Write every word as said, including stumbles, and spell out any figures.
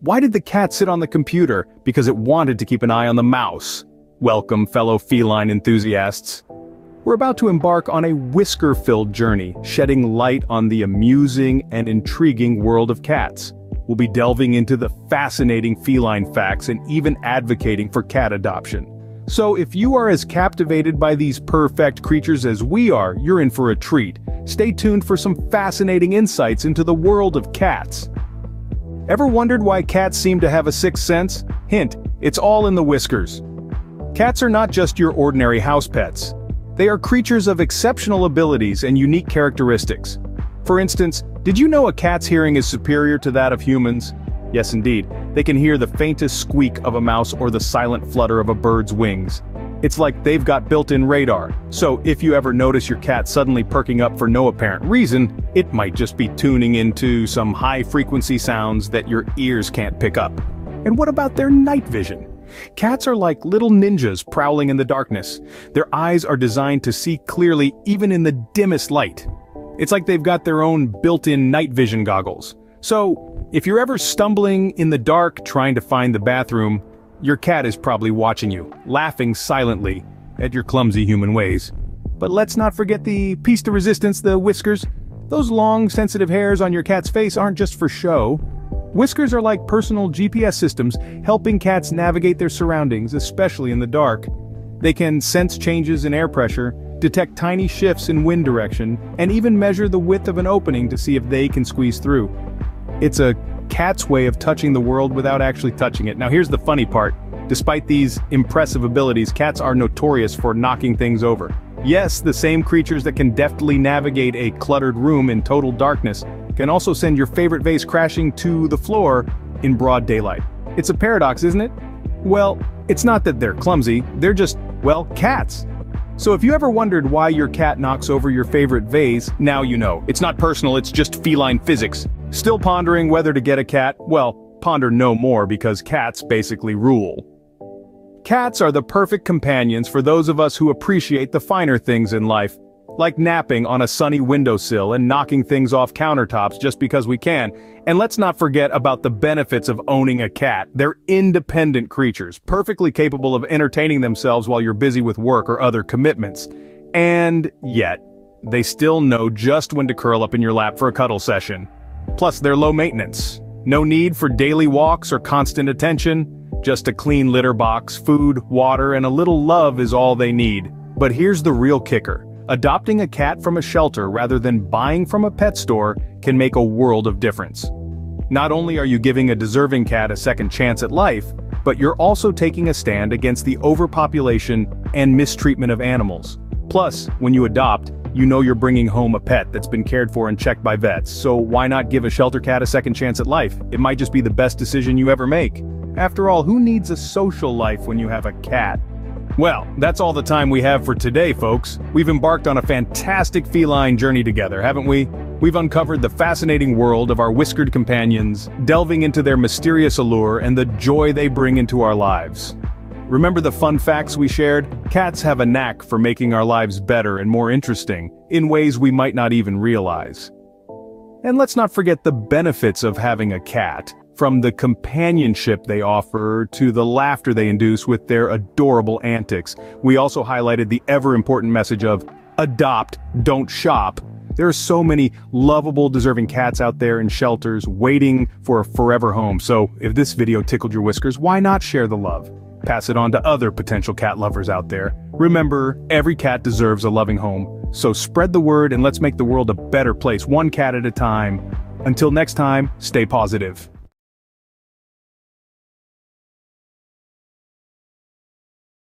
Why did the cat sit on the computer? Because it wanted to keep an eye on the mouse. Welcome, fellow feline enthusiasts. We're about to embark on a whisker-filled journey, shedding light on the amusing and intriguing world of cats. We'll be delving into the fascinating feline facts and even advocating for cat adoption. So if you are as captivated by these perfect creatures as we are, you're in for a treat. Stay tuned for some fascinating insights into the world of cats. Ever wondered why cats seem to have a sixth sense? Hint, it's all in the whiskers. Cats are not just your ordinary house pets. They are creatures of exceptional abilities and unique characteristics. For instance, did you know a cat's hearing is superior to that of humans? Yes, indeed. They can hear the faintest squeak of a mouse or the silent flutter of a bird's wings. It's like they've got built-in radar, so if you ever notice your cat suddenly perking up for no apparent reason, it might just be tuning into some high-frequency sounds that your ears can't pick up. And what about their night vision? Cats are like little ninjas prowling in the darkness. Their eyes are designed to see clearly even in the dimmest light. It's like they've got their own built-in night vision goggles. So, if you're ever stumbling in the dark trying to find the bathroom, your cat is probably watching you, laughing silently at your clumsy human ways. But let's not forget the piece de resistance, the whiskers. Those long, sensitive hairs on your cat's face aren't just for show. Whiskers are like personal G P S systems, helping cats navigate their surroundings, especially in the dark. They can sense changes in air pressure, detect tiny shifts in wind direction, and even measure the width of an opening to see if they can squeeze through. It's a cat's way of touching the world without actually touching it. Now here's the funny part. Despite these impressive abilities, cats are notorious for knocking things over. Yes, the same creatures that can deftly navigate a cluttered room in total darkness can also send your favorite vase crashing to the floor in broad daylight. It's a paradox, isn't it? Well, it's not that they're clumsy, they're just, well, cats. So if you ever wondered why your cat knocks over your favorite vase, now you know. It's not personal, it's just feline physics. Still pondering whether to get a cat? Well, ponder no more because cats basically rule. Cats are the perfect companions for those of us who appreciate the finer things in life, like napping on a sunny windowsill and knocking things off countertops just because we can. And let's not forget about the benefits of owning a cat. They're independent creatures, perfectly capable of entertaining themselves while you're busy with work or other commitments. And yet, they still know just when to curl up in your lap for a cuddle session. Plus, they're low maintenance. No need for daily walks or constant attention. Just a clean litter box, food, water, and a little love is all they need. But here's the real kicker. Adopting a cat from a shelter rather than buying from a pet store can make a world of difference. Not only are you giving a deserving cat a second chance at life, but you're also taking a stand against the overpopulation and mistreatment of animals. Plus, when you adopt, you know you're bringing home a pet that's been cared for and checked by vets, so why not give a shelter cat a second chance at life? It might just be the best decision you ever make. After all, who needs a social life when you have a cat? Well, that's all the time we have for today, folks. We've embarked on a fantastic feline journey together, haven't we? We've uncovered the fascinating world of our whiskered companions, delving into their mysterious allure and the joy they bring into our lives. Remember the fun facts we shared? Cats have a knack for making our lives better and more interesting, in ways we might not even realize. And let's not forget the benefits of having a cat, from the companionship they offer to the laughter they induce with their adorable antics. We also highlighted the ever-important message of adopt, don't shop. There are so many lovable, deserving cats out there in shelters waiting for a forever home. So if this video tickled your whiskers, why not share the love? Pass it on to other potential cat lovers out there. Remember, every cat deserves a loving home. So spread the word and let's make the world a better place, one cat at a time. Until next time, stay positive.